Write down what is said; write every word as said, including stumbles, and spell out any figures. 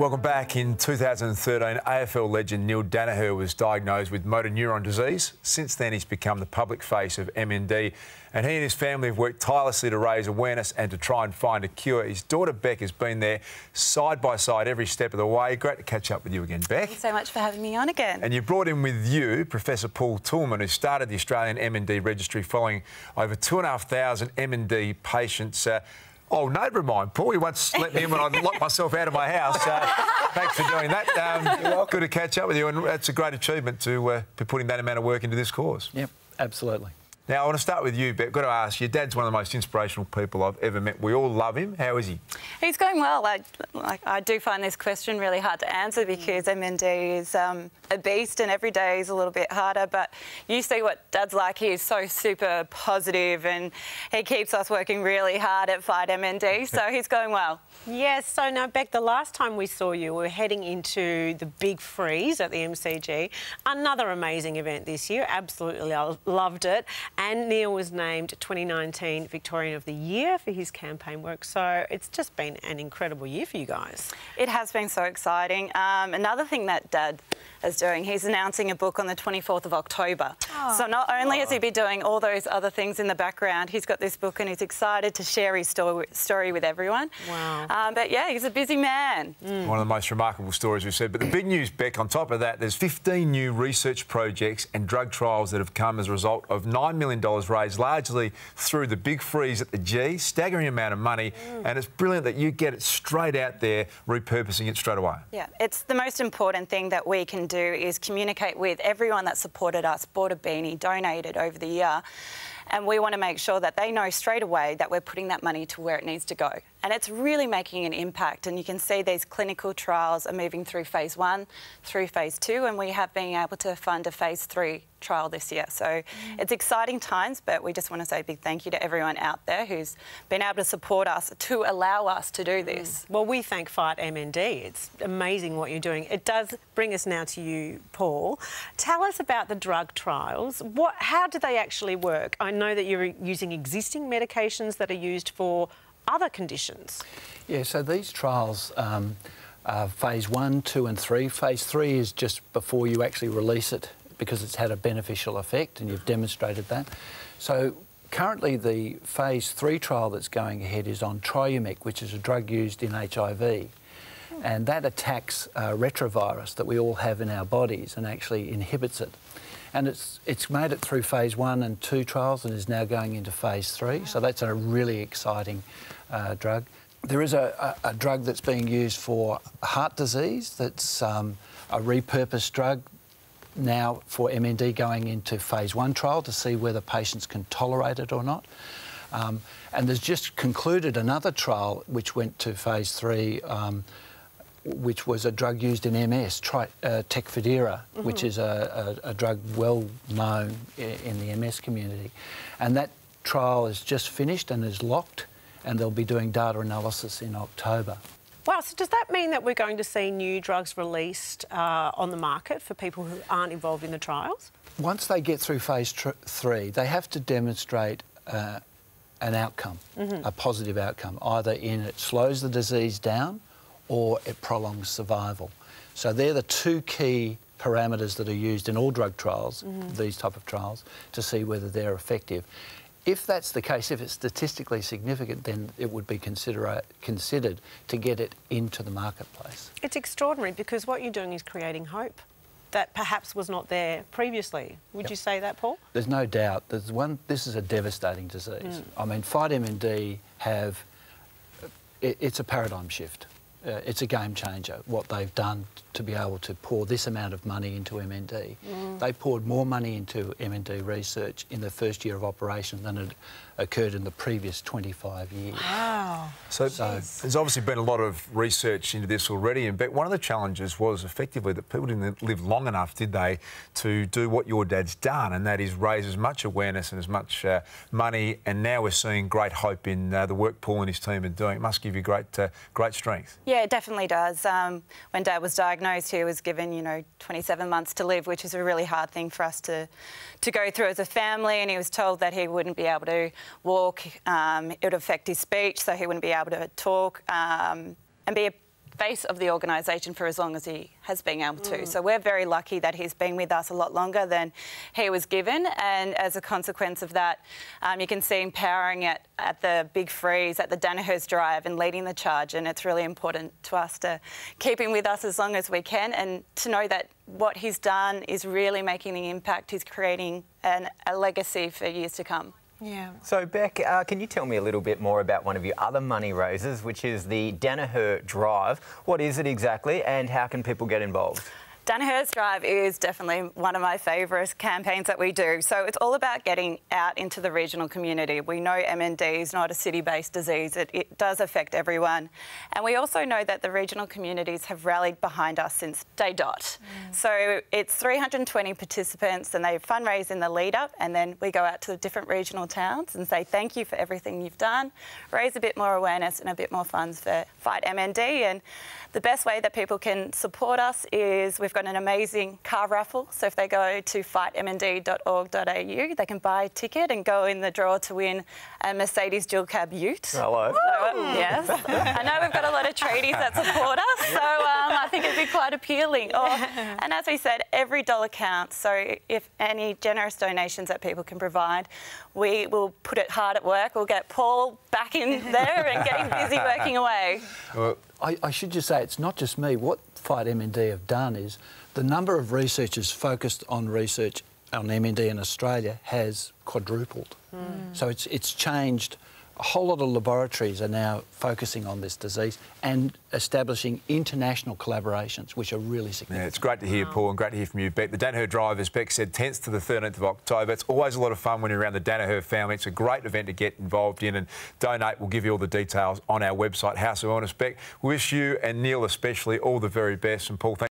Welcome back. In two thousand thirteen, A F L legend Neale Daniher was diagnosed with motor neuron disease. Since then, he's become the public face of M N D, and he and his family have worked tirelessly to raise awareness and to try and find a cure. His daughter, Bec, has been there side by side every step of the way. Great to catch up with you again, Bec. Thanks so much for having me on again. And you brought in with you Professor Paul Toolman, who started the Australian M N D registry following over two thousand five hundred M N D patients. Uh, Old neighbour of mine, Paul, he once let me in when I locked myself out of my house. Uh, thanks for doing that. Um, You're welcome. Good to catch up with you, and that's a great achievement to uh, be putting that amount of work into this cause. Yep, absolutely. Now, I want to start with you, but I've got to ask, your dad's one of the most inspirational people I've ever met. We all love him. How is he? He's going well. I, like, I do find this question really hard to answer because M N D is um, a beast and every day is a little bit harder, but you see what Dad's like. He is so super positive and he keeps us working really hard at Fight M N D, so he's going well. Yes, yeah, so now, Bec, the last time we saw you, we were heading into the Big Freeze at the M C G. Another amazing event this year. Absolutely loved it. And Neale was named twenty nineteen Victorian of the Year for his campaign work. So it's just been an incredible year for you guys. It has been so exciting. Um, another thing that Dad is doing, he's announcing a book on the twenty-fourth of October. Oh. So not only oh. has he been doing all those other things in the background, he's got this book and he's excited to share his story, story with everyone. Wow. Um, but, yeah, he's a busy man. Mm. One of the most remarkable stories we've said. But the big news, Bec, on top of that, there's fifteen new research projects and drug trials that have come as a result of nine million dollars raised largely through the Big Freeze at the G, staggering amount of money, mm. and it's brilliant that you get it straight out there, repurposing it straight away. Yeah, it's the most important thing that we can do is communicate with everyone that supported us, bought a beanie, donated over the year, and we want to make sure that they know straight away that we're putting that money to where it needs to go. And it's really making an impact, and you can see these clinical trials are moving through phase one, through phase two, and we have been able to fund a phase three trial this year. So mm. it's exciting times, but we just want to say a big thank you to everyone out there who's been able to support us to allow us to do this. Mm. Well, we thank Fight M N D. It's amazing what you're doing. It does bring us now to you, Paul. Tell us about the drug trials. What, how do they actually work? I know that you're using existing medications that are used for other conditions. Yeah, so these trials um, are phase one, two and three. Phase three is just before you actually release it because it's had a beneficial effect and you've demonstrated that. So currently the phase three trial that's going ahead is on Triumeq, which is a drug used in H I V. Mm. And that attacks a retrovirus that we all have in our bodies and actually inhibits it. And it's, it's made it through phase one and two trials and is now going into phase three. Wow. So that's a really exciting uh, drug. There is a, a, a drug that's being used for heart disease that's um, a repurposed drug now for M N D going into phase one trial to see whether patients can tolerate it or not. Um, and there's just concluded another trial which went to phase three um, which was a drug used in M S, uh, Tecfidera, mm-hmm. which is a, a, a drug well known in the M S community. And that trial is just finished and is locked, and they'll be doing data analysis in October. Wow, so does that mean that we're going to see new drugs released uh, on the market for people who aren't involved in the trials? Once they get through phase tr three, they have to demonstrate uh, an outcome, mm-hmm. a positive outcome, either in it slows the disease down or it prolongs survival. So they're the two key parameters that are used in all drug trials, mm-hmm. these type of trials, to see whether they're effective. If that's the case, if it's statistically significant, then it would be consider considered to get it into the marketplace. It's extraordinary because what you're doing is creating hope that perhaps was not there previously. Would yep. you say that, Paul? There's no doubt. There's one, this is a devastating disease. Mm. I mean, Fight M N D have... It, it's a paradigm shift. Uh, it's a game changer, what they've done to be able to pour this amount of money into M N D. Mm. They poured more money into M N D research in the first year of operation than had occurred in the previous twenty-five years. Wow. So, so there's obviously been a lot of research into this already, and but one of the challenges was effectively that people didn't live long enough, did they, to do what your dad's done, and that is raise as much awareness and as much uh, money, and now we're seeing great hope in uh, the work Paul and his team are doing. It must give you great, uh, great strength. Yeah, it definitely does. Um, when Dad was diagnosed, he was given, you know, twenty-seven months to live, which is a really hard thing for us to, to go through as a family. And he was told that he wouldn't be able to walk. Um, it would affect his speech, so he wouldn't be able to talk um, and be a face of the organisation for as long as he has been able to. Mm. So we're very lucky that he's been with us a lot longer than he was given, and as a consequence of that, um, you can see him powering it at the Big Freeze, at the Daniher Drive, and leading the charge, and it's really important to us to keep him with us as long as we can, and to know that what he's done is really making an impact. He's creating an, a legacy for years to come. Yeah. So, Bec, uh, can you tell me a little bit more about one of your other money raisers, which is the Daniher Drive? What is it exactly, and how can people get involved? Daniher Drive is definitely one of my favourite campaigns that we do. So it's all about getting out into the regional community. We know M N D is not a city-based disease. It, it does affect everyone. And we also know that the regional communities have rallied behind us since day dot. Mm. So it's three hundred twenty participants, and they fundraise in the lead-up, and then we go out to the different regional towns and say thank you for everything you've done, raise a bit more awareness and a bit more funds for Fight M N D. And the best way that people can support us is with We've got an amazing car raffle, so if they go to fight m n d dot org dot a u, they can buy a ticket and go in the draw to win a Mercedes dual cab ute. Hello. So, um, yes. I know we've got a lot of tradies that support us, so um, I think it'd be quite appealing. Or, and as we said, every dollar counts, so if any generous donations that people can provide, we will put it hard at work. We'll get Paul back in there and getting busy working away. Well, I, I should just say, it's not just me. What Fight M N D have done is the number of researchers focused on research on M N D in Australia has quadrupled. Mm. So it's it's changed. A whole lot of laboratories are now focusing on this disease and establishing international collaborations, which are really significant. Yeah, it's great to hear, wow. Paul, and great to hear from you, Bec. The Daniher Drive, as Bec said, tenth to the thirteenth of October. It's always a lot of fun when you're around the Daniher family. It's a great event to get involved in and donate. We'll give you all the details on our website, House of Wellness. Bec, wish you and Neale especially all the very best. And Paul, thank